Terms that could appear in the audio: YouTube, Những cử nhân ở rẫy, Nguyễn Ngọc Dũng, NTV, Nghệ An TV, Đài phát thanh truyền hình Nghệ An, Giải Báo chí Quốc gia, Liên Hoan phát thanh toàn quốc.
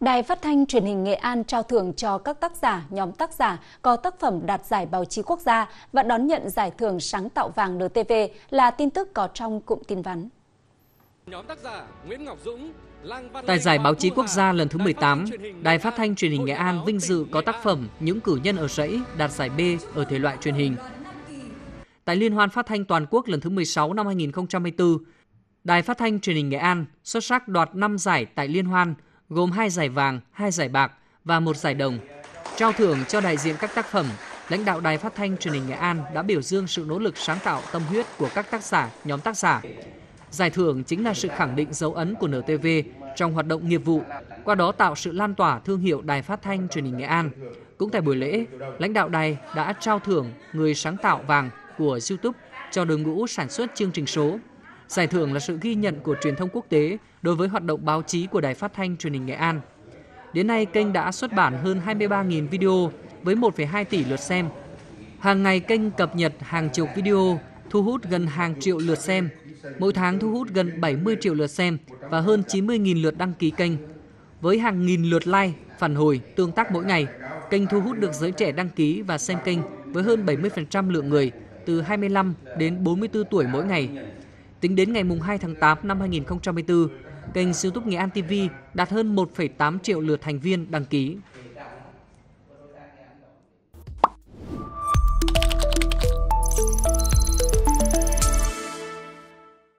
Đài phát thanh truyền hình Nghệ An trao thưởng cho các tác giả, nhóm tác giả có tác phẩm đạt giải báo chí quốc gia và đón nhận giải thưởng sáng tạo vàng NTV là tin tức có trong cụm tin vắn. Nhóm tác giả Nguyễn Ngọc Dũng. Tại giải báo chí quốc gia lần thứ 18, Đài phát thanh truyền hình Nghệ An vinh dự có tác phẩm Những cử nhân ở rẫy đạt giải B ở thể loại truyền hình. Tại Liên hoan phát thanh toàn quốc lần thứ 16 năm 2024, Đài phát thanh truyền hình Nghệ An xuất sắc đoạt 5 giải tại Liên hoan, gồm 2 giải vàng, 2 giải bạc và 1 giải đồng. Trao thưởng cho đại diện các tác phẩm, lãnh đạo Đài phát thanh truyền hình Nghệ An đã biểu dương sự nỗ lực sáng tạo tâm huyết của các tác giả, nhóm tác giả. Giải thưởng chính là sự khẳng định dấu ấn của NTV trong hoạt động nghiệp vụ, qua đó tạo sự lan tỏa thương hiệu Đài phát thanh truyền hình Nghệ An. Cũng tại buổi lễ, lãnh đạo đài đã trao thưởng người sáng tạo vàng của YouTube cho đội ngũ sản xuất chương trình số. Giải thưởng là sự ghi nhận của truyền thông quốc tế đối với hoạt động báo chí của Đài phát thanh truyền hình Nghệ An. Đến nay, kênh đã xuất bản hơn 23.000 video với 1,2 tỷ lượt xem. Hàng ngày kênh cập nhật hàng chục video, thu hút gần hàng triệu lượt xem. Mỗi tháng thu hút gần 70 triệu lượt xem và hơn 90.000 lượt đăng ký kênh. Với hàng nghìn lượt like, phản hồi, tương tác mỗi ngày, kênh thu hút được giới trẻ đăng ký và xem kênh với hơn 70% lượng người từ 25 đến 44 tuổi mỗi ngày. Tính đến ngày 2 tháng 8 năm 2024, kênh YouTube Nghệ An TV đạt hơn 1,8 triệu lượt thành viên đăng ký.